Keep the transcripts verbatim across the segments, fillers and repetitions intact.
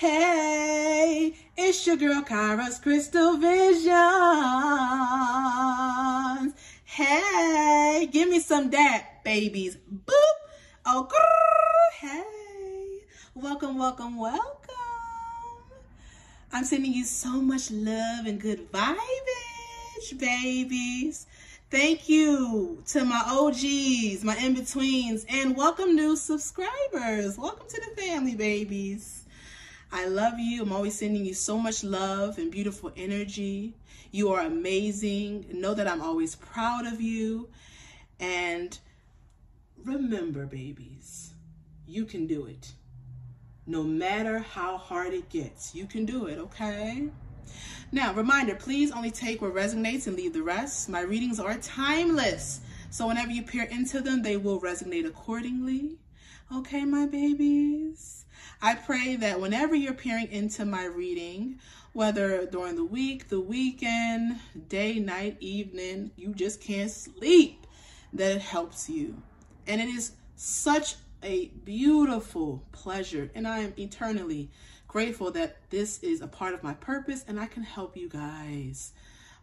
Hey, it's your girl Kyra's Crystal Visions. Hey, give me some that, babies. Boop. Oh, grrr. Hey. Welcome, welcome, welcome. I'm sending you so much love and good vibes, babies. Thank you to my O Gs, my in-betweens, and welcome new subscribers. Welcome to the family, babies. I love you. I'm always sending you so much love and beautiful energy. You are amazing. Know that I'm always proud of you. And remember, babies, you can do it. No matter how hard it gets, you can do it, okay? Now, reminder, please only take what resonates and leave the rest. My readings are timeless. So whenever you peer into them, they will resonate accordingly. Okay, my babies? I pray that whenever you're peering into my reading, whether during the week, the weekend, day, night, evening, you just can't sleep, that it helps you. And it is such a beautiful pleasure. And I am eternally grateful that this is a part of my purpose and I can help you guys,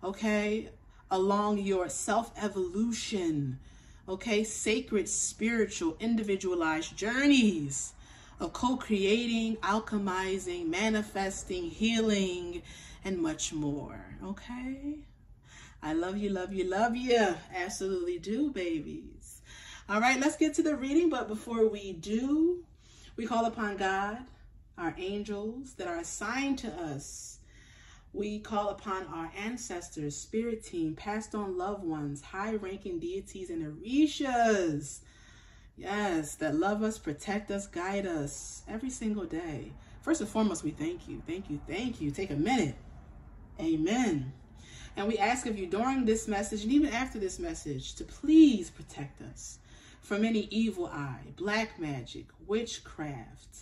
okay? Along your self-evolution, okay? Sacred, spiritual, individualized journeys of co-creating, alchemizing, manifesting, healing, and much more, okay? I love you, love you, love you. Absolutely do, babies. All right, let's get to the reading, but before we do, we call upon God, our angels that are assigned to us. We call upon our ancestors, spirit team, passed on loved ones, high-ranking deities, and Orishas. Yes, that love us, protect us, guide us every single day. First and foremost, we thank you, thank you, thank you. Take a minute. Amen. And we ask of you during this message and even after this message to please protect us from any evil eye, black magic, witchcraft,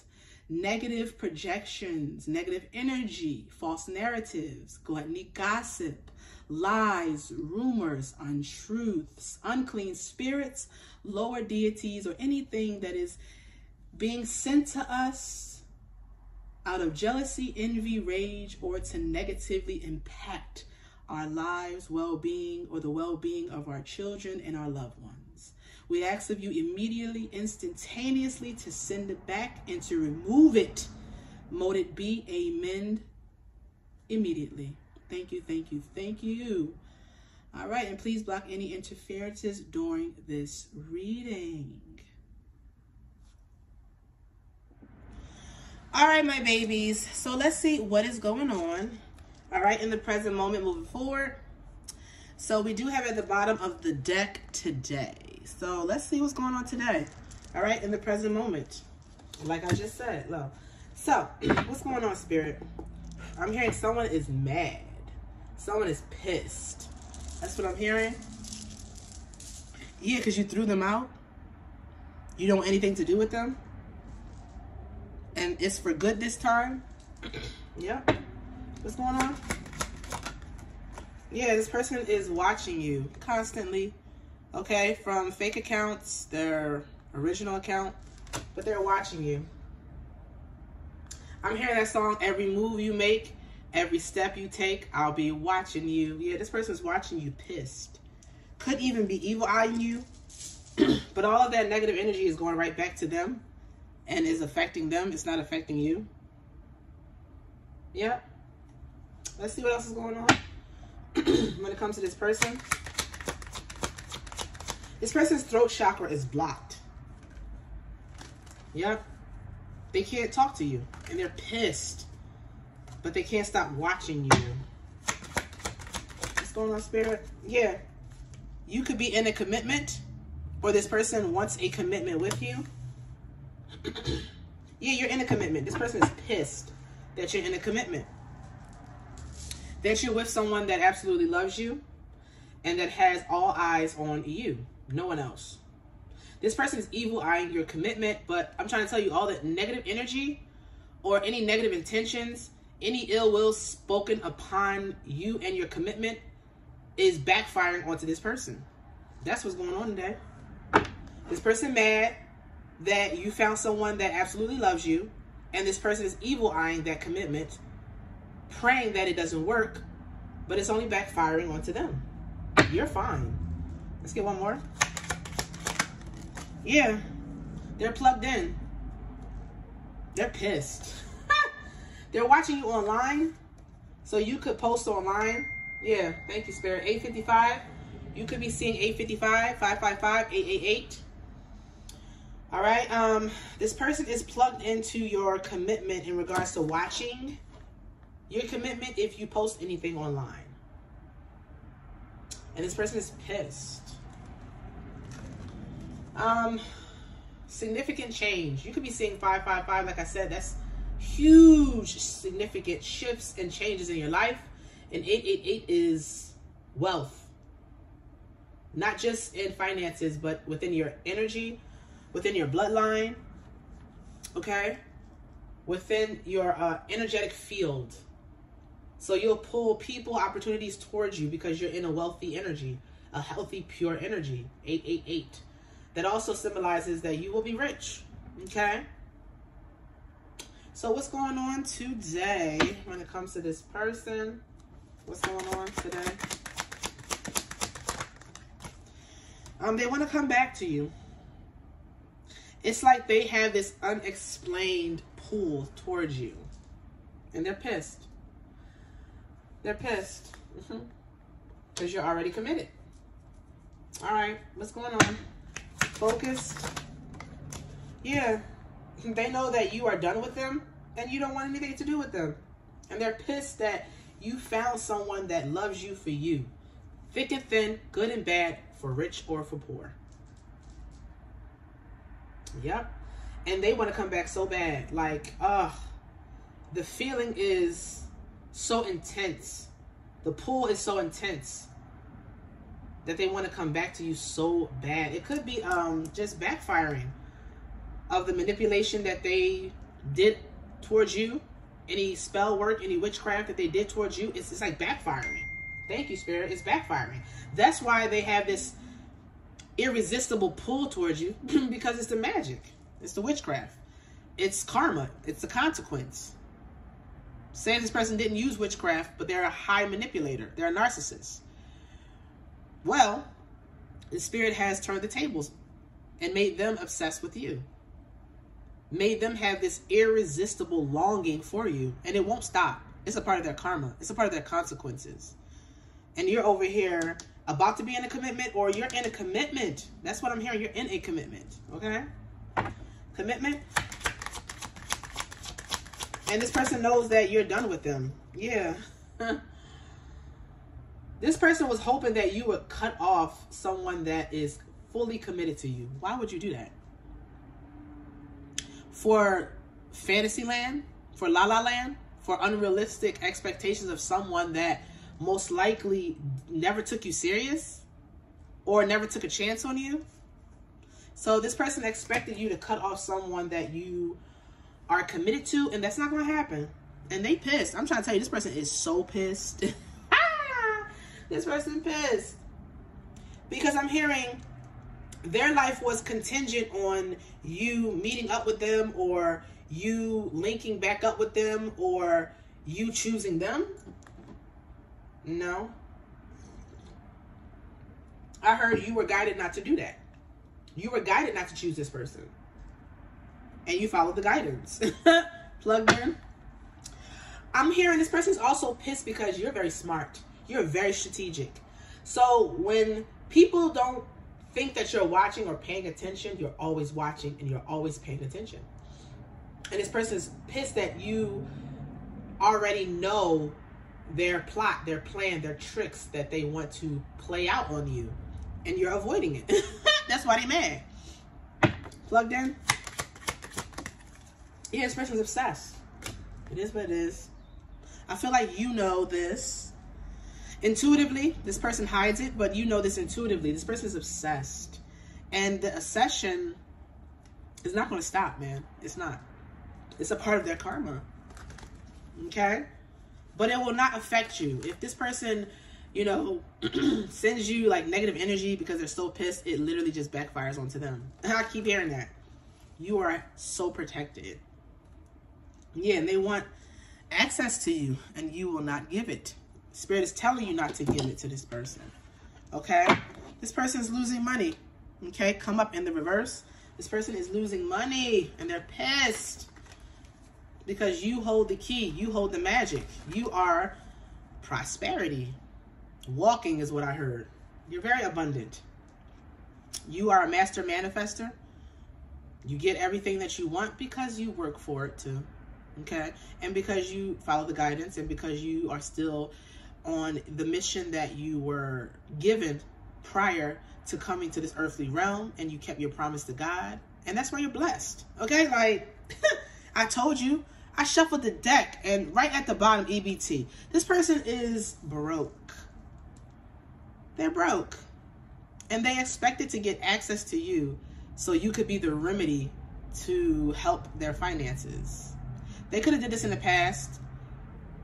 negative projections, negative energy, false narratives, gluttony, gossip, lies, rumors, untruths, unclean spirits, lower deities, or anything that is being sent to us out of jealousy, envy, rage, or to negatively impact our lives, well-being, or the well-being of our children and our loved ones. We ask of you immediately, instantaneously to send it back and to remove it. Mote it be, amen, immediately. Thank you, thank you, thank you. All right, and please block any interferences during this reading. All right, my babies, so let's see what is going on. All right, in the present moment, moving forward. So we do have at the bottom of the deck today. So let's see what's going on today. All right, in the present moment. Like I just said, love. So what's going on, Spirit? I'm hearing someone is mad. Someone is pissed. That's what I'm hearing. Yeah, because you threw them out. You don't want anything to do with them. And it's for good this time. Yep. What's going on? Yeah, this person is watching you constantly. Okay, from fake accounts, their original account. But they're watching you. I'm hearing that song, every move you make, every step you take, I'll be watching you. Yeah, this person's watching you pissed. Could even be evil-eyeing you. But all of that negative energy is going right back to them and is affecting them. It's not affecting you. Yep. Let's see what else is going on when it comes to this person. This person's throat chakra is blocked. Yep. They can't talk to you, and they're pissed, but they can't stop watching you. What's going on, Spirit? Yeah. You could be in a commitment, or this person wants a commitment with you. Yeah, you're in a commitment. This person is pissed that you're in a commitment. That you're with someone that absolutely loves you, and that has all eyes on you, no one else. This person is evil-eyeing your commitment, but I'm trying to tell you all that negative energy or any negative intentions, any ill will spoken upon you and your commitment is backfiring onto this person. That's what's going on today. This person mad that you found someone that absolutely loves you and this person is evil-eyeing that commitment, praying that it doesn't work, but it's only backfiring onto them. You're fine. Let's get one more. Yeah, they're plugged in. They're pissed. They're watching you online, so you could post online. Yeah, thank you, Spirit. eight fifty-five. You could be seeing eight fifty-five, five five five, eight eight eight. All right. Um, this person is plugged into your commitment in regards to watching your commitment if you post anything online. And this person is pissed. Um, significant change. You could be seeing five five five. Like I said, that's huge, significant shifts and changes in your life. And eight eight eight is wealth. Not just in finances, but within your energy, within your bloodline, okay? Within your uh, energetic field. So you'll pull people, opportunities towards you because you're in a wealthy energy, a healthy, pure energy, eight eight eight. That also symbolizes that you will be rich, okay? So what's going on today when it comes to this person? What's going on today? Um, they want to come back to you. It's like they have this unexplained pull towards you. And they're pissed. They're pissed. Mm-hmm. Because you're already committed. All right. What's going on? Focused. Yeah. They know that you are done with them. And you don't want anything to do with them. And they're pissed that you found someone that loves you for you. Thick and thin. Good and bad. For rich or for poor. Yep. And they want to come back so bad. Like, ugh. The feeling is so intense. The pull is so intense that they want to come back to you so bad. It could be um just backfiring of the manipulation that they did towards you. Any spell work, any witchcraft that they did towards you, it's, it's like backfiring. Thank you, Spirit. It's backfiring. That's why they have this irresistible pull towards you because it's the magic. It's the witchcraft. It's karma. It's the consequence. Say this person didn't use witchcraft, but they're a high manipulator. They're a narcissist. Well, the Spirit has turned the tables and made them obsessed with you. Made them have this irresistible longing for you, and it won't stop. It's a part of their karma. It's a part of their consequences. And you're over here about to be in a commitment, or you're in a commitment. That's what I'm hearing. You're in a commitment, okay? Commitment. And this person knows that you're done with them. Yeah. This person was hoping that you would cut off someone that is fully committed to you. Why would you do that? For fantasy land, for la la land, for unrealistic expectations of someone that most likely never took you serious or never took a chance on you. So this person expected you to cut off someone that you are committed to, and that's not going to happen. And they pissed. I'm trying to tell you, this person is so pissed. This person pissed. Because I'm hearing their life was contingent on you meeting up with them, or you linking back up with them, or you choosing them. No. I heard you were guided not to do that. You were guided not to choose this person. And you followed the guidance. Plugged in. I'm hearing this person's also pissed because you're very smart. You're very strategic. So when people don't think that you're watching or paying attention, you're always watching and you're always paying attention. And this person's pissed that you already know their plot, their plan, their tricks that they want to play out on you, and you're avoiding it. That's why they mad. Plugged in. Yeah, this person's obsessed. It is what it is. I feel like you know this intuitively. This person hides it, but you know this intuitively. This person's obsessed, and the obsession is not going to stop, man. It's not. It's a part of their karma. Okay. But it will not affect you. If this person, you know, sends you like negative energy because they're so pissed, it literally just backfires onto them. I keep hearing that. You are so protected. Yeah, and they want access to you, and you will not give it. Spirit is telling you not to give it to this person, okay? This person is losing money, okay? Come up in the reverse. This person is losing money, and they're pissed because you hold the key. You hold the magic. You are prosperity. Walking is what I heard. You're very abundant. You are a master manifester. You get everything that you want because you work for it too, okay? And because you follow the guidance and because you are still on the mission that you were given prior to coming to this earthly realm, and you kept your promise to God, and that's why you're blessed, okay? Like, I told you, I shuffled the deck, and right at the bottom, E B T. This person is broke. They're broke, and they expected to get access to you so you could be the remedy to help their finances. They could have did this in the past.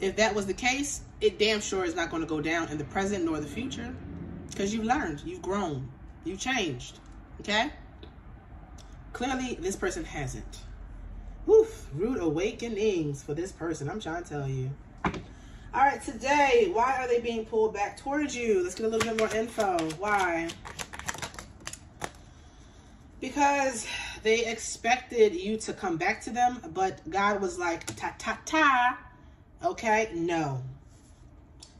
If that was the case, it damn sure is not going to go down in the present nor the future, because you've learned, you've grown, you've changed, okay? Clearly, this person hasn't. Woof, rude awakenings for this person, I'm trying to tell you. All right, today, why are they being pulled back towards you? Let's get a little bit more info. Why? Because they expected you to come back to them, but God was like, ta, ta, ta. Okay, no.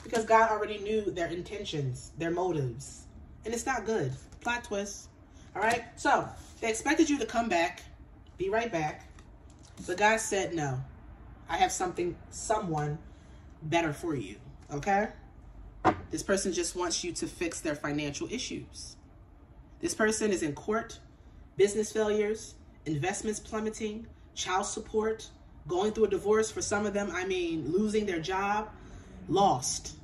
Because God already knew their intentions, their motives, and it's not good. Plot twist. All right, so they expected you to come back, be right back, but God said, no, I have something, someone better for you, okay? This person just wants you to fix their financial issues. This person is in court, business failures, investments plummeting, child support, going through a divorce for some of them, I mean, losing their job, lost,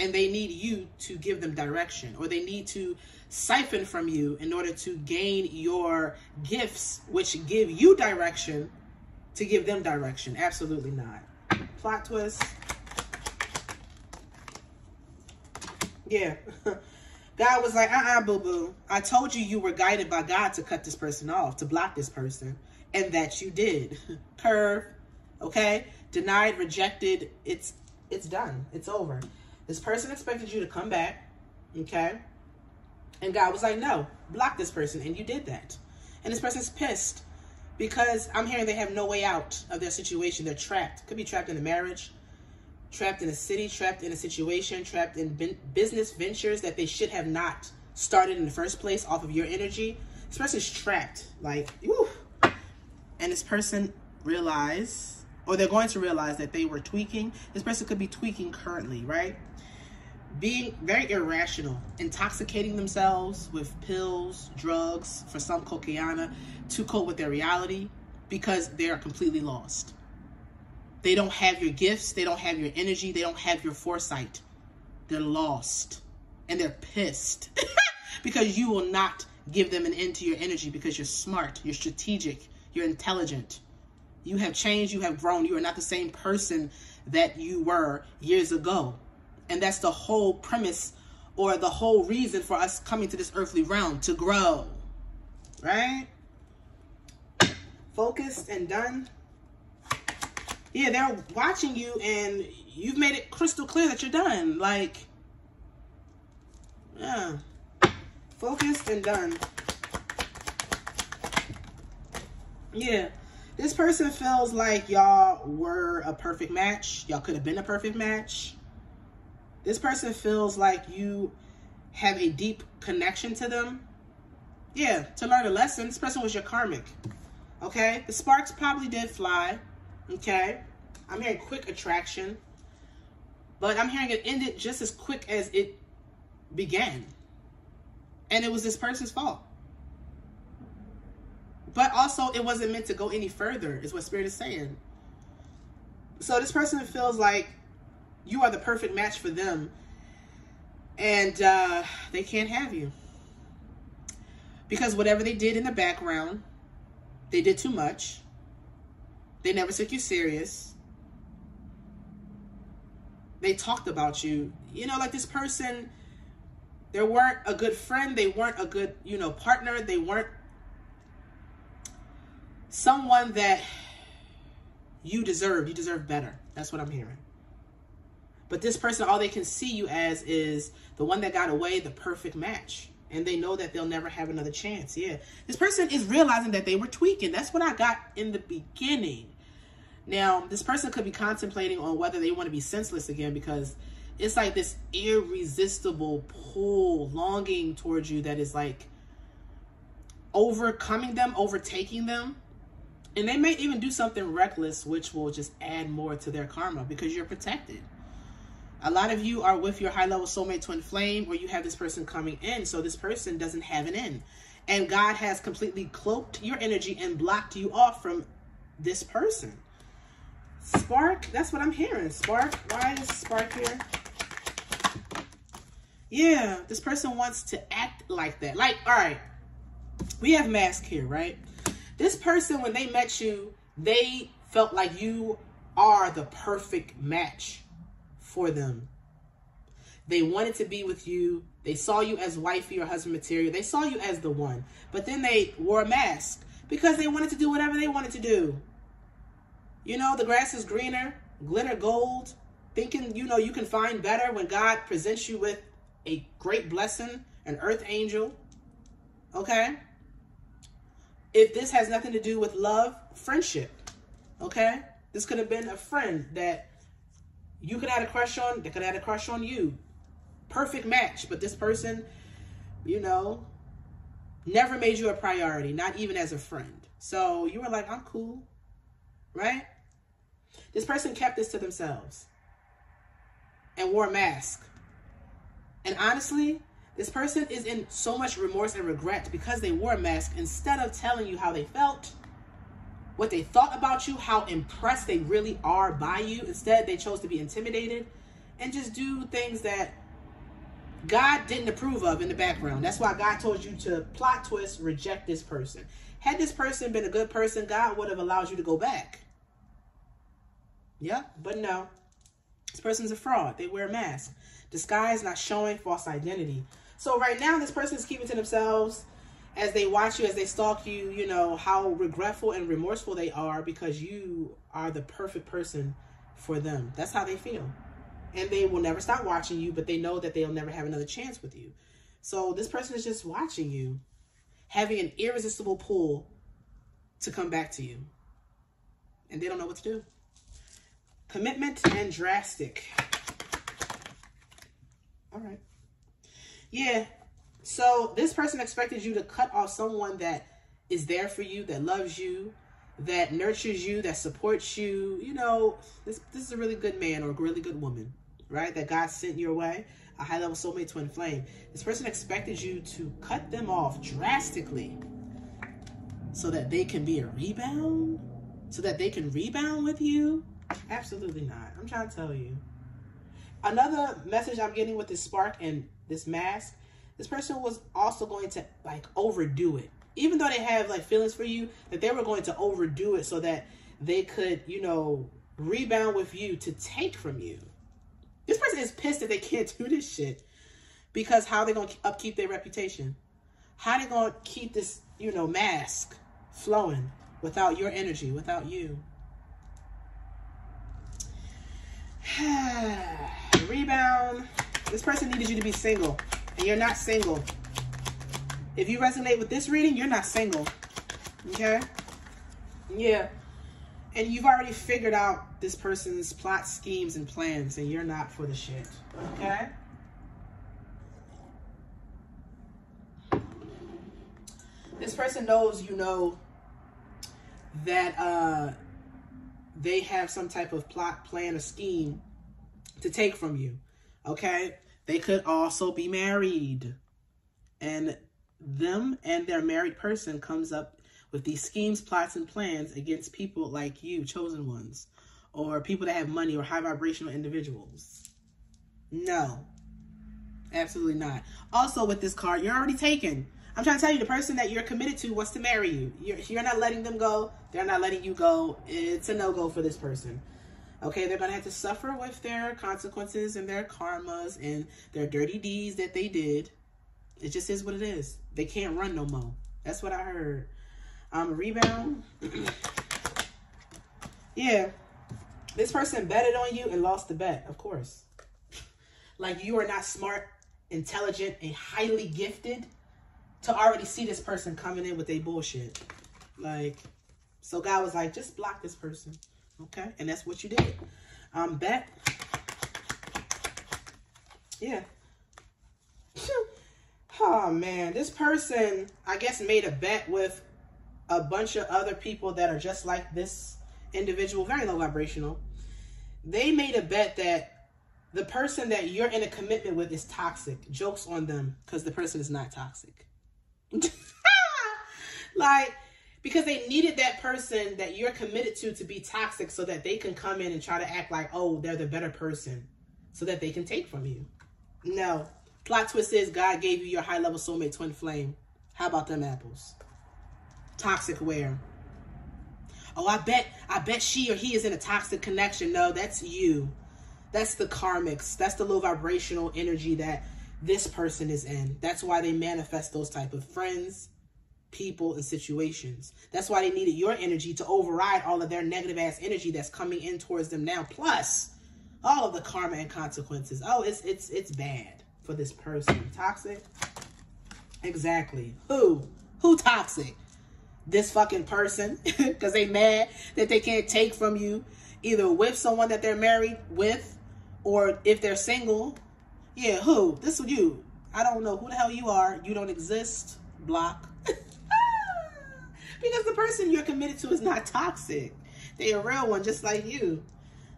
and they need you to give them direction, or they need to siphon from you in order to gain your gifts, which give you direction to give them direction. Absolutely not. Plot twist. Yeah. God was like, uh-uh, boo-boo. I told you you were guided by God to cut this person off, to block this person, and that you did. Curve, okay? Denied, rejected. It's it's done. It's over. This person expected you to come back, okay? And God was like, no, block this person, and you did that. And this person's pissed because I'm hearing they have no way out of their situation. They're trapped. Could be trapped in a marriage, trapped in a city, trapped in a situation, trapped in business ventures that they should have not started in the first place off of your energy. This person's trapped, like, woo. And this person realized, or they're going to realize that they were tweaking. This person could be tweaking currently, right? Being very irrational, intoxicating themselves with pills, drugs, for some cocaine, to cope with their reality because they're completely lost. They don't have your gifts. They don't have your energy. They don't have your foresight. They're lost. And they're pissed because you will not give them an end to your energy because you're smart. You're strategic. You're intelligent. You have changed. You have grown. You are not the same person that you were years ago. And that's the whole premise or the whole reason for us coming to this earthly realm, to grow. Right? Focused and done. Yeah, they're watching you, and you've made it crystal clear that you're done. Like, yeah. Focused and done. Yeah. This person feels like y'all were a perfect match. Y'all could have been a perfect match. This person feels like you have a deep connection to them. Yeah, to learn a lesson. This person was your karmic. Okay? The sparks probably did fly. Okay, I'm hearing quick attraction, but I'm hearing it ended just as quick as it began. And it was this person's fault. But also, it wasn't meant to go any further, is what Spirit is saying. So this person feels like you are the perfect match for them, and uh, they can't have you. Because whatever they did in the background, they did too much. They never took you serious. They talked about you. You know, like this person, they weren't a good friend. They weren't a good, you know, partner. They weren't someone that you deserve. You deserve better. That's what I'm hearing. But this person, all they can see you as is the one that got away, the perfect match. And they know that they'll never have another chance. Yeah. This person is realizing that they were tweaking. That's what I got in the beginning. Now, this person could be contemplating on whether they want to be senseless again, because it's like this irresistible pull, longing towards you that is like overcoming them, overtaking them. And they may even do something reckless, which will just add more to their karma because you're protected. A lot of you are with your high-level soulmate twin flame, where you have this person coming in, so this person doesn't have an end. And God has completely cloaked your energy and blocked you off from this person. Spark, that's what I'm hearing. Spark, why is Spark here? Yeah, this person wants to act like that. Like, all right, we have Mask here, right? This person, when they met you, they felt like you are the perfect match for them. They wanted to be with you. They saw you as wifey or husband material. They saw you as the one. But then they wore a mask because they wanted to do whatever they wanted to do. You know, the grass is greener, glitter gold, thinking, you know, you can find better when God presents you with a great blessing, an earth angel. Okay? If this has nothing to do with love, friendship. Okay? This could have been a friend that you could have had a crush on, they could have had a crush on you. Perfect match, but this person, you know, never made you a priority, not even as a friend. So you were like, I'm cool, right? This person kept this to themselves and wore a mask. And honestly, this person is in so much remorse and regret because they wore a mask instead of telling you how they felt, what they thought about you, how impressed they really are by you. Instead, they chose to be intimidated and just do things that God didn't approve of in the background. That's why God told you to plot twist, reject this person. Had this person been a good person, God would have allowed you to go back. Yeah, but no. This person's a fraud. They wear a mask. Disguise, not showing, false identity. So right now, this person is keeping to themselves. As they watch you, as they stalk you, you know, how regretful and remorseful they are because you are the perfect person for them. That's how they feel. And they will never stop watching you, but they know that they'll never have another chance with you. So this person is just watching you, having an irresistible pull to come back to you. And they don't know what to do. Commitment and drastic. All right. Yeah. So this person expected you to cut off someone that is there for you, that loves you, that nurtures you, that supports you. You know, this, this is a really good man or a really good woman, right? That God sent your way, a high-level soulmate twin flame. This person expected you to cut them off drastically so that they can be a rebound, so that they can rebound with you. Absolutely not. I'm trying to tell you. Another message I'm getting with this spark and this mask, this person was also going to like overdo it. Even though they have like feelings for you, that they were going to overdo it so that they could, you know, rebound with you to take from you. This person is pissed that they can't do this shit because how are they going to upkeep their reputation? How are they going to keep this, you know, mask flowing without your energy, without you? Rebound. This person needed you to be single. And you're not single. If you resonate with this reading, you're not single. Okay? Yeah. And you've already figured out this person's plot, schemes, and plans, and you're not for the shit. Okay? This person knows you know that uh, they have some type of plot, plan, or scheme to take from you. Okay? They could also be married, and them and their married person comes up with these schemes, plots, and plans against people like you, chosen ones, or people that have money or high vibrational individuals. No, absolutely not. Also with this card, you're already taken. I'm trying to tell you, the person that you're committed to wants to marry you. You're, you're not letting them go. They're not letting you go. It's a no-go for this person. Okay, they're going to have to suffer with their consequences and their karmas and their dirty deeds that they did. It just is what it is. They can't run no more. That's what I heard. Um, rebound. Yeah. This person betted on you and lost the bet, of course. Like, you are not smart, intelligent, and highly gifted to already see this person coming in with their bullshit. Like, so God was like, just block this person. Okay? And that's what you did. Um, bet. Yeah. Oh, man. This person, I guess, made a bet with a bunch of other people that are just like this individual, very low vibrational. They made a bet that the person that you're in a commitment with is toxic. Joke's on them, because the person is not toxic. Like, because they needed that person that you're committed to to be toxic so that they can come in and try to act like, oh, they're the better person, so that they can take from you. No. Plot twist is God gave you your high-level soulmate twin flame. How about them apples? Toxic wear. Oh, I bet, I bet she or he is in a toxic connection. No, that's you. That's the karmics. That's the low vibrational energy that this person is in. That's why they manifest those type of friends, people, and situations. That's why they needed your energy to override all of their negative-ass energy that's coming in towards them now, plus all of the karma and consequences. Oh, it's it's it's bad for this person. Toxic? Exactly. Who? Who toxic? This fucking person, because they mad that they can't take from you, either with someone that they're married with, or if they're single. Yeah, who? This is you. I don't know who the hell you are. You don't exist. Block. Because the person you're committed to is not toxic. They a real one, just like you.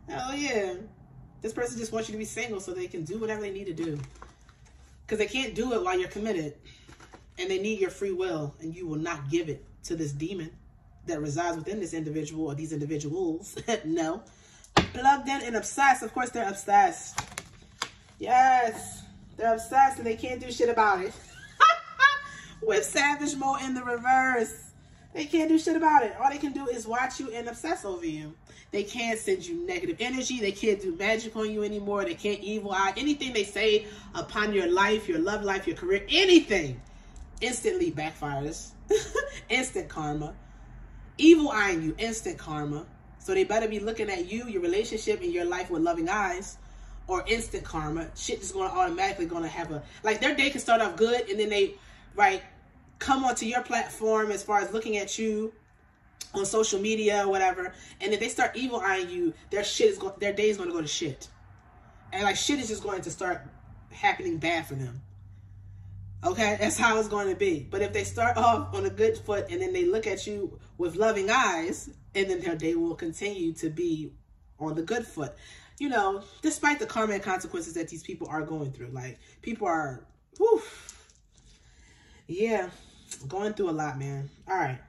Oh, yeah. This person just wants you to be single so they can do whatever they need to do, because they can't do it while you're committed, and they need your free will, and you will not give it to this demon that resides within this individual or these individuals. No. Plugged in and obsessed. Of course, they're obsessed. Yes. They're obsessed, and they can't do shit about it. With Savage Mode in the reverse. They can't do shit about it. All they can do is watch you and obsess over you. They can't send you negative energy. They can't do magic on you anymore. They can't evil eye. Anything they say upon your life, your love life, your career, anything instantly backfires. Instant karma. Evil eyeing you. Instant karma. So they better be looking at you, your relationship, and your life with loving eyes, or instant karma. Shit is going to automatically going to have a... Like, their day can start off good, and then they, right... come onto your platform as far as looking at you on social media or whatever, and if they start evil eyeing you, their shit is go their day is going to go to shit, and like shit is just going to start happening bad for them. Okay, that's how it's going to be. But if they start off on a good foot and then they look at you with loving eyes, and then their day will continue to be on the good foot, you know, despite the karma and consequences that these people are going through. Like, people are, whew, yeah, going through a lot, man. All right.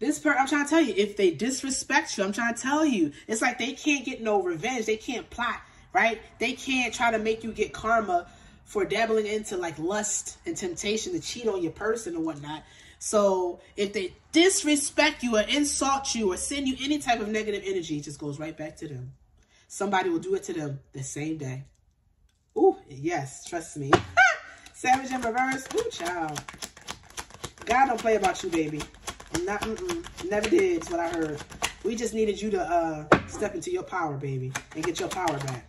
This person, I'm trying to tell you, if they disrespect you, I'm trying to tell you, it's like they can't get no revenge. They can't plot, right? They can't try to make you get karma for dabbling into like lust and temptation to cheat on your person or whatnot. So if they disrespect you or insult you or send you any type of negative energy, it just goes right back to them. Somebody will do it to them the same day. Ooh, yes, trust me. Savage in reverse. Ooh, child. God don't play about you, baby. I'm not, mm-mm. Never did, is what I heard. We just needed you to uh, step into your power, baby, and get your power back.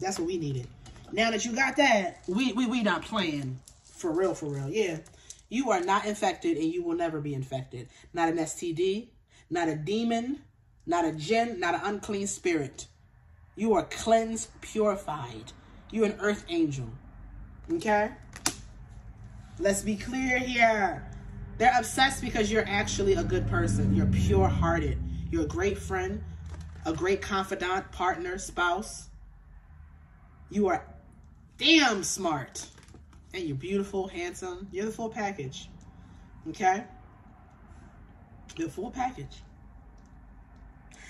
That's what we needed. Now that you got that, we, we, we not playing. For real, for real. Yeah. You are not infected, and you will never be infected. Not an S T D, not a demon, not a djinn, not an unclean spirit. You are cleansed, purified. You're an earth angel. Okay? Let's be clear here. They're obsessed because you're actually a good person. You're pure-hearted. You're a great friend, a great confidant, partner, spouse. You are damn smart. And you're beautiful, handsome. You're the full package. Okay? You're the full package.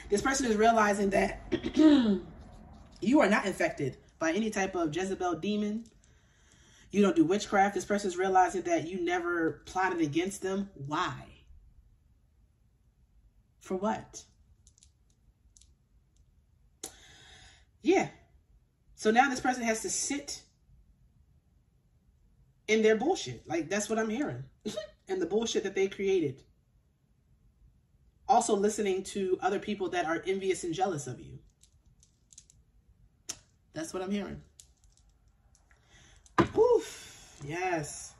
This person is realizing that you are not infected by any type of Jezebel demon. You don't do witchcraft. This person's realizing that you never plotted against them. Why? For what? Yeah. So now this person has to sit in their bullshit. Like, that's what I'm hearing. And the bullshit that they created. also listening to other people that are envious and jealous of you. That's what I'm hearing. Oof, yes.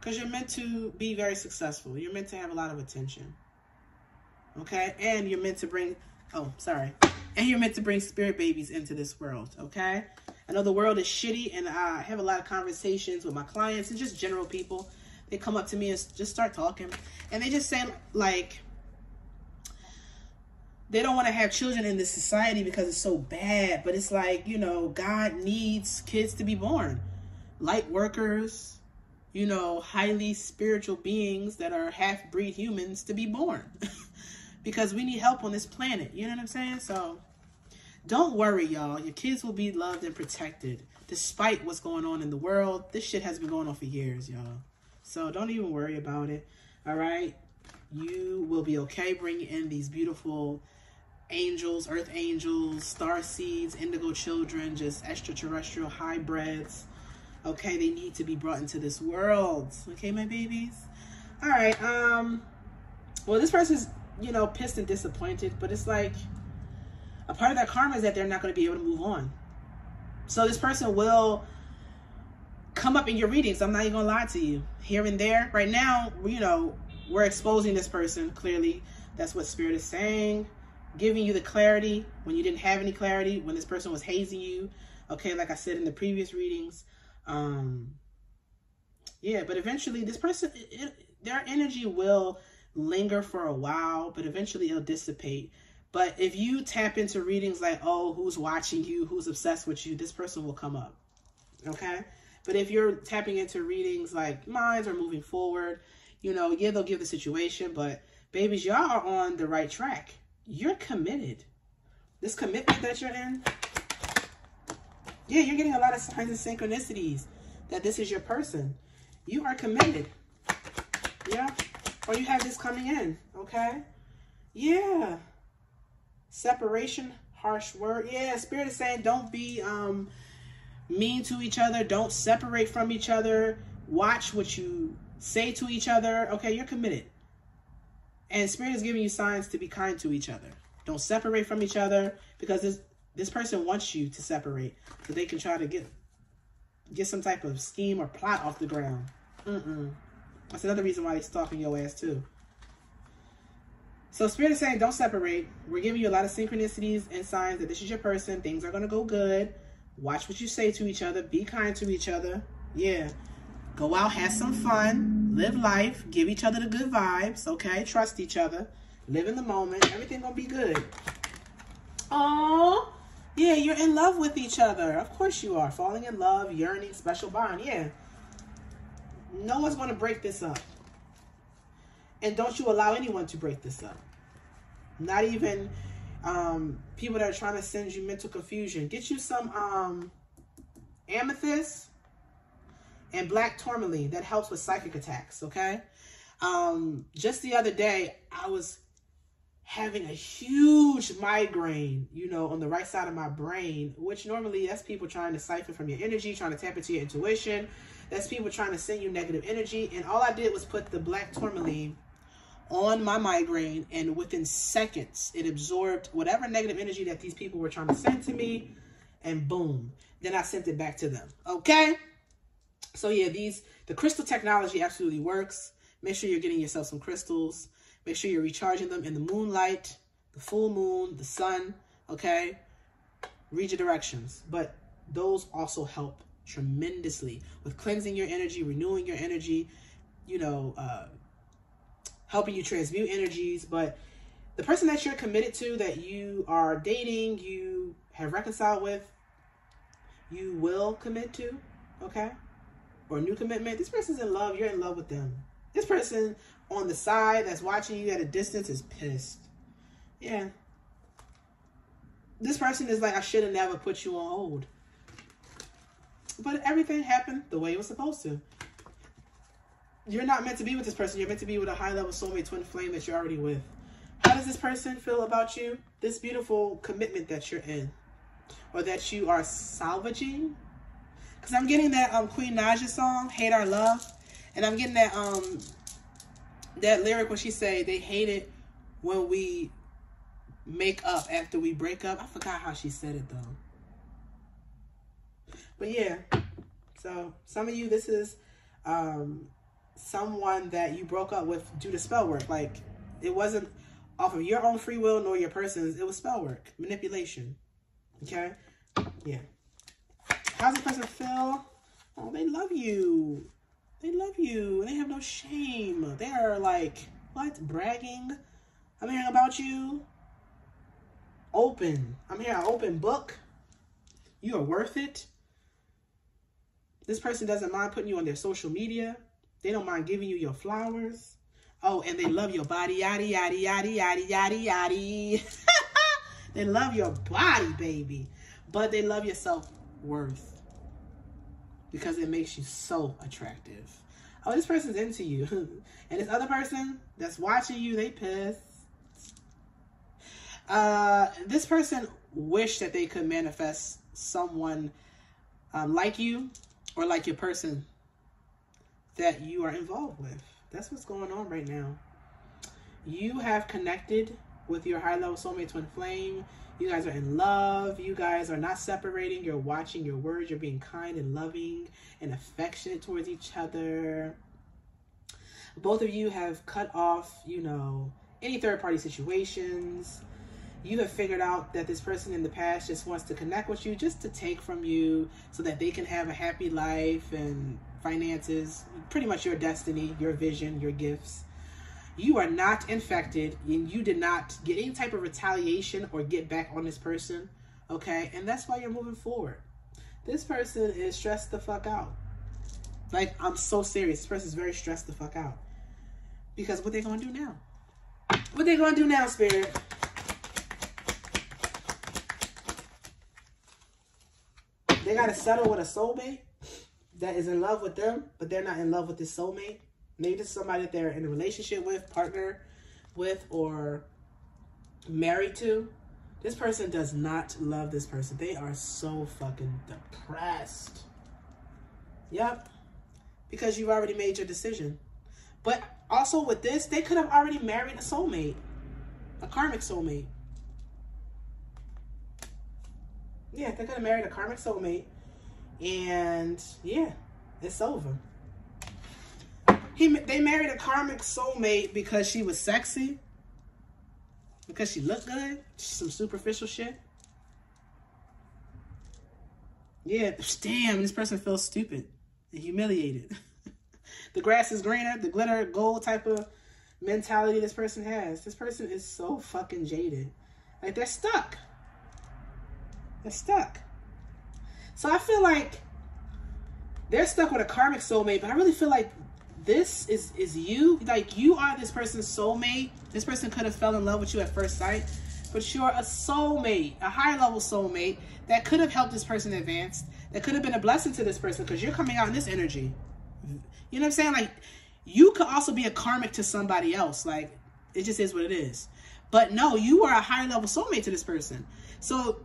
Because you're meant to be very successful. You're meant to have a lot of attention. Okay? And you're meant to bring... Oh, sorry. And you're meant to bring spirit babies into this world. Okay? I know the world is shitty, and I have a lot of conversations with my clients and just general people. They come up to me and just start talking. And they just say, like... They don't want to have children in this society because it's so bad. But it's like, you know, God needs kids to be born. Light workers, you know, highly spiritual beings that are half-breed humans to be born. Because we need help on this planet. You know what I'm saying? So don't worry, y'all. Your kids will be loved and protected despite what's going on in the world. This shit has been going on for years, y'all. So don't even worry about it. All right? You will be okay. Bring in these beautiful... angels, earth angels, star seeds, indigo children, just extraterrestrial hybrids. Okay, they need to be brought into this world. Okay, my babies. All right. Um. Well, this person's, you know, pissed and disappointed, but it's like a part of their karma is that they're not going to be able to move on. So this person will come up in your readings. I'm not even going to lie to you. Here and there. Right now, you know, we're exposing this person. Clearly, that's what Spirit is saying. Giving you the clarity when you didn't have any clarity, when this person was hazing you. Okay, like I said in the previous readings. Um, yeah, but eventually this person, it, it, their energy will linger for a while, but eventually it'll dissipate. But if you tap into readings like, oh, who's watching you, who's obsessed with you, this person will come up. Okay? But if you're tapping into readings like minds are moving forward, you know, yeah, they'll give the situation, but babies, y'all are on the right track. You're committed. This commitment that you're in, yeah, you're getting a lot of signs and synchronicities that this is your person. You are committed. Yeah. Or you have this coming in. Okay. Yeah. Separation, harsh word. Yeah. Spirit is saying don't be um, mean to each other. Don't separate from each other. Watch what you say to each other. Okay. You're committed. And Spirit is giving you signs to be kind to each other. Don't separate from each other because this, this person wants you to separate so they can try to get get some type of scheme or plot off the ground. Mm-mm. That's another reason why they're stalking your ass too. So Spirit is saying don't separate. We're giving you a lot of synchronicities and signs that this is your person. Things are going to go good. Watch what you say to each other. Be kind to each other. Yeah. Go out, have some fun, live life, give each other the good vibes, okay? Trust each other, live in the moment. Everything gonna be good. Oh, yeah, you're in love with each other. Of course you are. Falling in love, yearning, special bond, yeah. No one's gonna break this up. And don't you allow anyone to break this up. Not even um, people that are trying to send you mental confusion. Get you some um, amethyst. And black tourmaline that helps with psychic attacks, okay? Um, just the other day, I was having a huge migraine, you know, on the right side of my brain, which normally that's people trying to siphon from your energy, trying to tap into your intuition. That's people trying to send you negative energy. And all I did was put the black tourmaline on my migraine, and within seconds, it absorbed whatever negative energy that these people were trying to send to me, and boom. Then I sent it back to them, okay? So yeah, these the crystal technology absolutely works. Make sure you're getting yourself some crystals. Make sure you're recharging them in the moonlight, the full moon, the sun, okay? Read your directions. But those also help tremendously with cleansing your energy, renewing your energy, you know, uh, helping you transmute energies. But the person that you're committed to, that you are dating, you have reconciled with, you will commit to, okay? Or new commitment. This person's in love. You're in love with them. This person on the side that's watching you at a distance is pissed. Yeah. This person is like, I should have never put you on hold. But everything happened the way it was supposed to. You're not meant to be with this person. You're meant to be with a high-level soulmate twin flame that you're already with. How does this person feel about you? This beautiful commitment that you're in. Or that you are salvaging. Because I'm getting that um, Queen Naja song, Hate Our Love. And I'm getting that um that lyric when she say, they hate it when we make up after we break up. I forgot how she said it though. But yeah, so some of you, this is um, someone that you broke up with due to spell work. Like, it wasn't off of your own free will nor your person's. It was spell work, manipulation. Okay? Yeah. How's the person feel? Oh, they love you. They love you. They have no shame. They are like, what? Bragging? I'm hearing about you. Open. I'm hearing an open book. You are worth it. This person doesn't mind putting you on their social media. They don't mind giving you your flowers. Oh, and they love your body. Yaddy, yaddy, yaddy, yaddy, yaddy, yaddy. They love your body, baby. But they love your self-worth because it makes you so attractive. Oh, this person's into you. And this other person that's watching you, they piss. Uh, this person wish that they could manifest someone um, like you or like your person that you are involved with. That's what's going on right now. You have connected with your high level soulmate twin flame. You guys are in love. You guys are not separating. You're watching your words. You're being kind and loving and affectionate towards each other. Both of you have cut off, you know, any third party situations. You have figured out that this person in the past just wants to connect with you, just to take from you so that they can have a happy life and finances, pretty much your destiny, your vision, your gifts. You are not infected, and you did not get any type of retaliation or get back on this person, okay? And that's why you're moving forward. This person is stressed the fuck out. Like, I'm so serious. This person is very stressed the fuck out. Because what they gonna do now? What they gonna do now, Spirit? They gotta settle with a soulmate that is in love with them, but they're not in love with this soulmate. Maybe this is somebody that they're in a relationship with, partner with, or married to. This person does not love this person. They are so fucking depressed. Yep. Because you've already made your decision. But also with this, they could have already married a soulmate. A karmic soulmate. Yeah, they could have married a karmic soulmate. And yeah, it's over. He, they married a karmic soulmate because she was sexy, because she looked good, some superficial shit. Yeah, damn, this person feels stupid and humiliated. The grass is greener, the glitter gold type of mentality this person has. This person is so fucking jaded. Like, they're stuck. They're stuck. So I feel like they're stuck with a karmic soulmate, but I really feel like this is, is you. Like, you are this person's soulmate. This person could have fell in love with you at first sight, but you're a soulmate, a higher level soulmate that could have helped this person advance, that could have been a blessing to this person because you're coming out in this energy. You know what I'm saying? Like, you could also be a karmic to somebody else. Like, it just is what it is. But no, you are a higher level soulmate to this person. So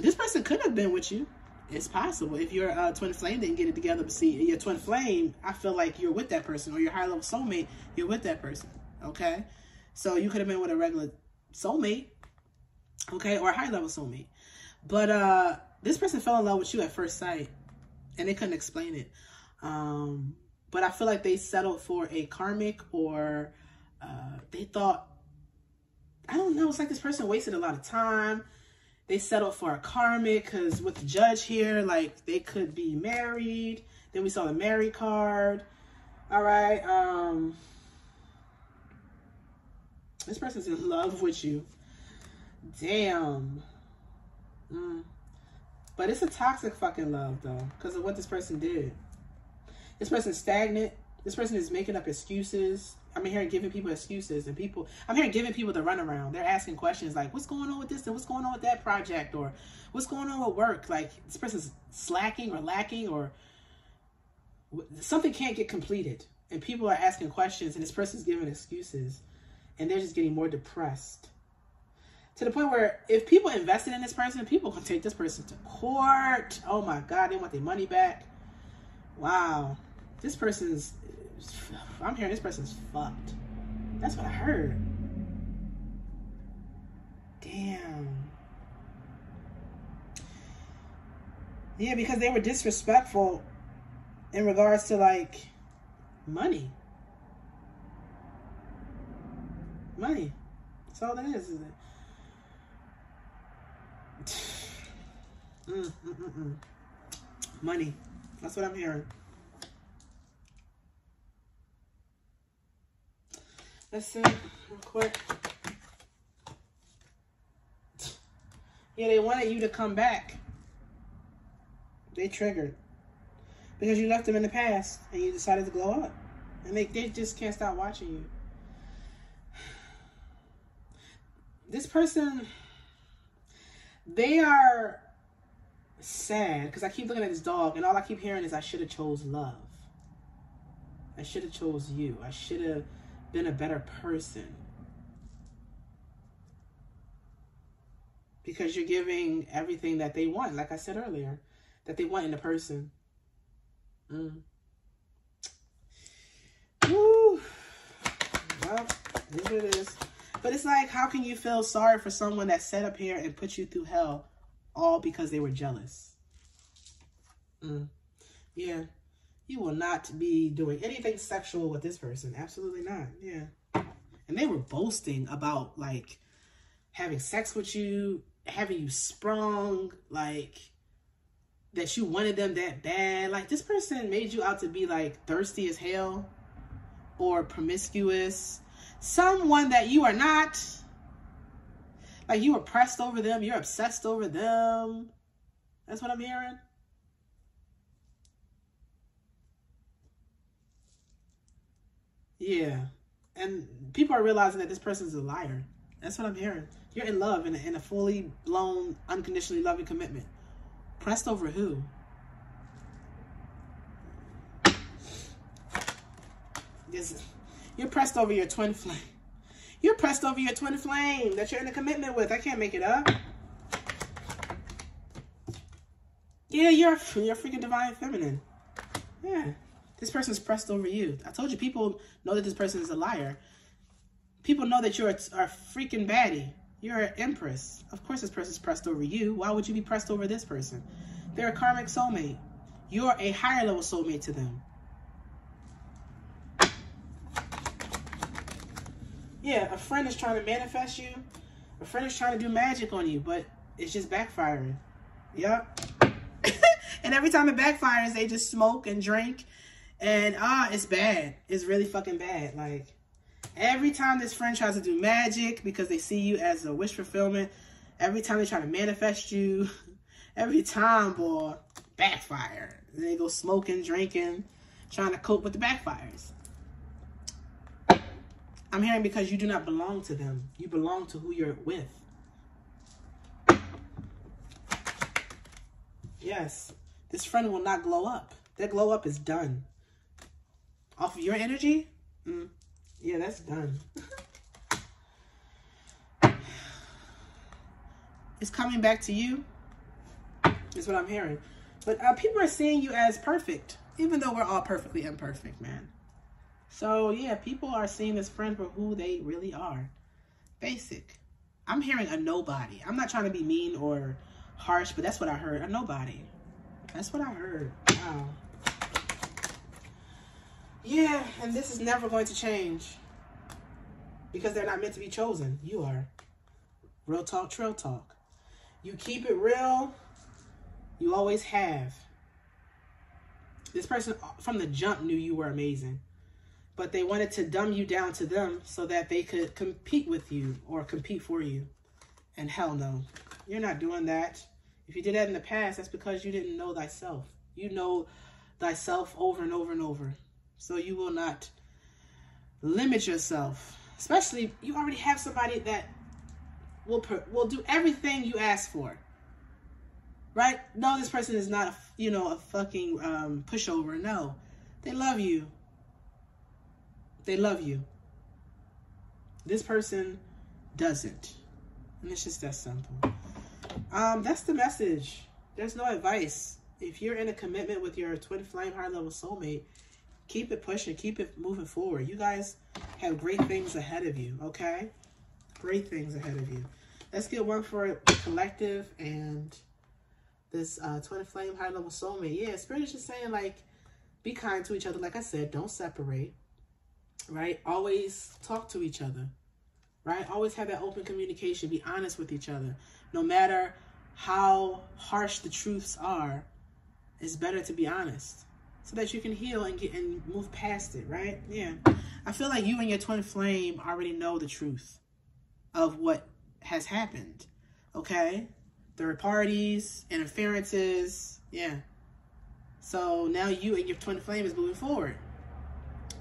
this person could have been with you. It's possible. If your uh, twin flame didn't get it together, but see, your twin flame, I feel like you're with that person, or your high level soulmate, you're with that person, okay? So you could have been with a regular soulmate, okay, or a high level soulmate. But uh, this person fell in love with you at first sight, and they couldn't explain it. Um, but I feel like they settled for a karmic, or uh, they thought, I don't know, it's like this person wasted a lot of time. They settled for a karmic because with the judge here, like, they could be married. Then we saw the married card. All right. Um, this person's in love with you. Damn. Mm. But it's a toxic fucking love, though, because of what this person did. This person's stagnant. This person is making up excuses. I'm here giving people excuses and people, I'm here giving people the runaround. They're asking questions like, what's going on with this? And what's going on with that project? Or what's going on with work? Like, this person's slacking or lacking, or something can't get completed. And people are asking questions, and this person's giving excuses, and they're just getting more depressed to the point where if people invested in this person, people can take this person to court. Oh my God. They want their money back. Wow. This person's, I'm hearing this person's fucked. That's what I heard. Damn. Yeah, because they were disrespectful in regards to, like, money. Money. That's all it is, isn't it? Mm, mm, mm, mm. Money. That's what I'm hearing. Let's see, real quick. Yeah, they wanted you to come back. They triggered. Because you left them in the past and you decided to glow up. And they, they just can't stop watching you. This person, they are sad. Because I keep looking at this dog and all I keep hearing is I should have chose love. I should have chose you. I should have been a better person. Because you're giving everything that they want, like I said earlier, that they want in a person. Mm. Woo. Well, this is what it is. But it's like, how can you feel sorry for someone that sat up here and put you through hell all because they were jealous? Mm. Yeah. You will not be doing anything sexual with this person. Absolutely not. Yeah. And they were boasting about, like, having sex with you, having you sprung, like, that you wanted them that bad. Like, this person made you out to be, like, thirsty as hell or promiscuous. Someone that you are not. Like, you were pressed over them. You're obsessed over them. That's what I'm hearing. Yeah, and people are realizing that this person's a liar. That's what I'm hearing. You're in love, in a, in a fully blown, unconditionally loving commitment. Pressed over who? This, you're pressed over your twin flame. You're pressed over your twin flame that you're in a commitment with. I can't make it up. Yeah, you're, you're freaking divine feminine. Yeah. This person's pressed over you. I told you, people know that this person is a liar. People know that you're a, a freaking baddie. You're an empress. Of course this person's pressed over you. Why would you be pressed over this person? They're a karmic soulmate. You're a higher level soulmate to them. Yeah, a friend is trying to manifest you. A friend is trying to do magic on you, but it's just backfiring. Yep. And every time it backfires, they just smoke and drink. And, ah, it's bad. It's really fucking bad. Like, every time this friend tries to do magic because they see you as a wish fulfillment, every time they try to manifest you, every time, boy, backfire. And they go smoking, drinking, trying to cope with the backfires. I'm hearing because you do not belong to them. You belong to who you're with. Yes. This friend will not glow up. Their glow up is done. Off of your energy? Mm. Yeah, that's done. It's coming back to you, is what I'm hearing. But uh, people are seeing you as perfect, even though we're all perfectly imperfect, man. So, yeah, people are seeing this friend for who they really are. Basic. I'm hearing a nobody. I'm not trying to be mean or harsh, but that's what I heard. A nobody. That's what I heard. Wow. Yeah, and this is never going to change because they're not meant to be chosen. You are. Real talk, trail talk. You keep it real. You always have. This person from the jump knew you were amazing, but they wanted to dumb you down to them so that they could compete with you or compete for you. And hell no, you're not doing that. If you did that in the past, that's because you didn't know thyself. You know thyself over and over and over. So you will not limit yourself. Especially, you already have somebody that will per will do everything you ask for. Right? No, this person is not, a, you know, a fucking um, pushover. No. They love you. They love you. This person doesn't. And it's just that simple. Um, that's the message. There's no advice. If you're in a commitment with your twin flame, high level soulmate, keep it pushing. Keep it moving forward. You guys have great things ahead of you, okay? Great things ahead of you. Let's get work for the collective and this uh, twin flame high level soulmate. Yeah, Spirit is just saying, like, be kind to each other. Like I said, don't separate, right? Always talk to each other, right? Always have that open communication. Be honest with each other. No matter how harsh the truths are, it's better to be honest so that you can heal and get and move past it, right? Yeah. I feel like you and your twin flame already know the truth of what has happened, okay? Third parties, interferences, yeah. So now you and your twin flame is moving forward.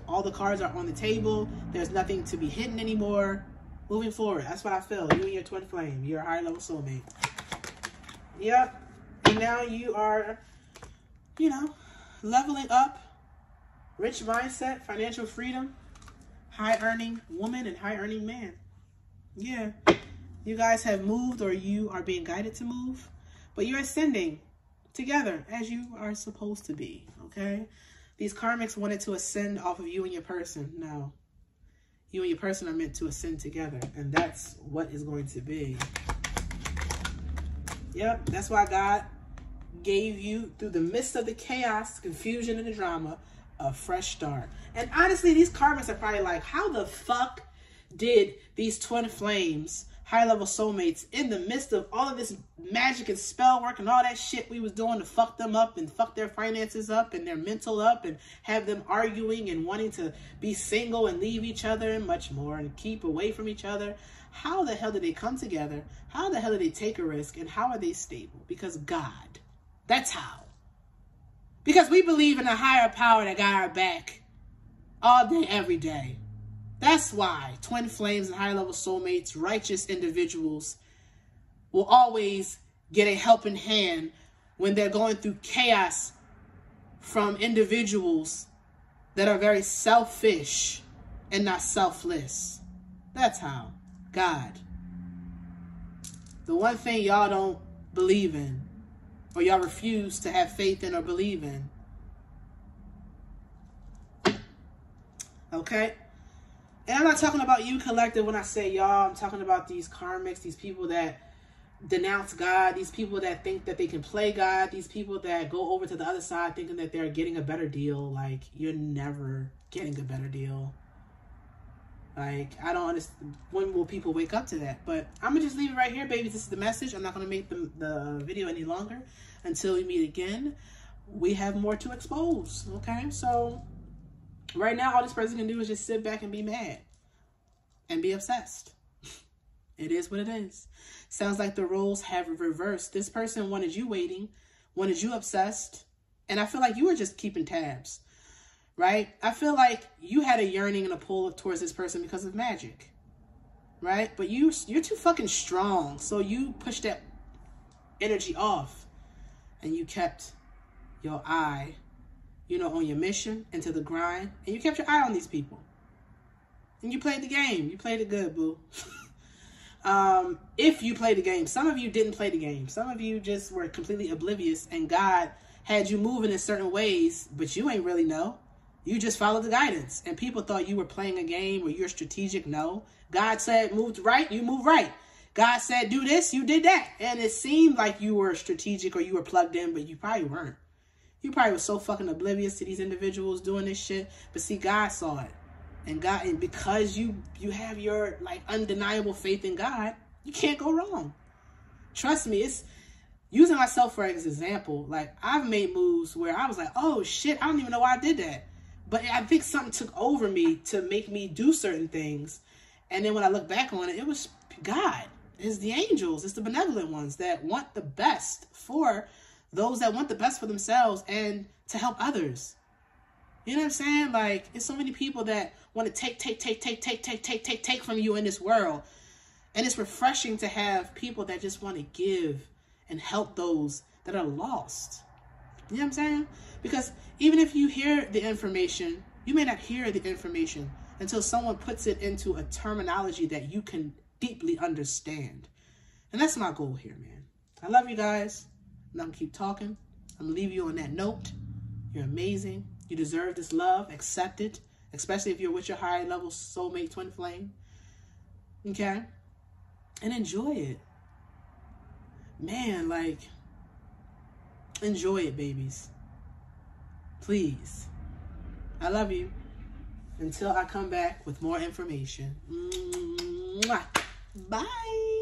All the cards are on the table. There's nothing to be hidden anymore. Moving forward. That's what I feel. You and your twin flame. You're a higher level soulmate. Yep. And now you are, you know, leveling up. Rich mindset, financial freedom, high earning woman and high earning man. Yeah. You guys have moved, or you are being guided to move. But you're ascending together as you are supposed to be, okay? These karmics wanted to ascend off of you and your person. No. You and your person are meant to ascend together. And that's what is going to be. Yep, that's why God gave you, through the midst of the chaos, confusion, and the drama, a fresh start. And honestly, these karmics are probably like, how the fuck did these twin flames, high-level soulmates, in the midst of all of this magic and spell work and all that shit we was doing to fuck them up and fuck their finances up and their mental up and have them arguing and wanting to be single and leave each other and much more and keep away from each other. How the hell did they come together? How the hell did they take a risk? And how are they stable? Because God. That's how. Because we believe in a higher power that got our back all day, every day. That's why twin flames and high-level soulmates, righteous individuals, will always get a helping hand when they're going through chaos from individuals that are very selfish and not selfless. That's how. God. The one thing y'all don't believe in, or y'all refuse to have faith in or believe in. Okay? And I'm not talking about you, collective, when I say y'all. I'm talking about these karmics, these people that denounce God, these people that think that they can play God, these people that go over to the other side thinking that they're getting a better deal. Like, you're never getting a better deal. Like, I don't understand. When will people wake up to that? But I'm going to just leave it right here, baby. This is the message. I'm not going to make the, the video any longer. Until we meet again, we have more to expose, okay? So right now, all this person can do is just sit back and be mad and be obsessed. It is what it is. Sounds like the roles have reversed. This person wanted you waiting, wanted you obsessed, and I feel like you were just keeping tabs, right? I feel like you had a yearning and a pull towards this person because of magic, right? But you, you're too fucking strong, so you pushed that energy off, and you kept your eye, you know, on your mission and to the grind. And you kept your eye on these people. And you played the game. You played it good, boo. um, if you played the game. Some of you didn't play the game. Some of you just were completely oblivious. And God had you moving in certain ways, but you ain't really know. You just followed the guidance. And people thought you were playing a game or you're strategic. No. God said, move right. You move right. God said, do this. You did that. And it seemed like you were strategic or you were plugged in, but you probably weren't. You probably was so fucking oblivious to these individuals doing this shit. But see, God saw it. And God, and because you you have your, like, undeniable faith in God, you can't go wrong. Trust me, it's using myself for an example. Like, I've made moves where I was like, oh shit, I don't even know why I did that. But I think something took over me to make me do certain things. And then when I look back on it, it was God. It's the angels. It's the benevolent ones that want the best for those that want the best for themselves and to help others. You know what I'm saying? Like, it's so many people that want to take, take, take, take, take, take, take, take, take from you in this world. And it's refreshing to have people that just want to give and help those that are lost. You know what I'm saying? Because even if you hear the information, you may not hear the information until someone puts it into a terminology that you can deeply understand. And that's my goal here, man. I love you guys. I'm not going to keep talking. I'm going to leave you on that note. You're amazing. You deserve this love. Accept it. Especially if you're with your high level soulmate twin flame. Okay? and enjoy it. Man, like, enjoy it, babies. Please. I love you. Until I come back with more information. Mwah. Bye.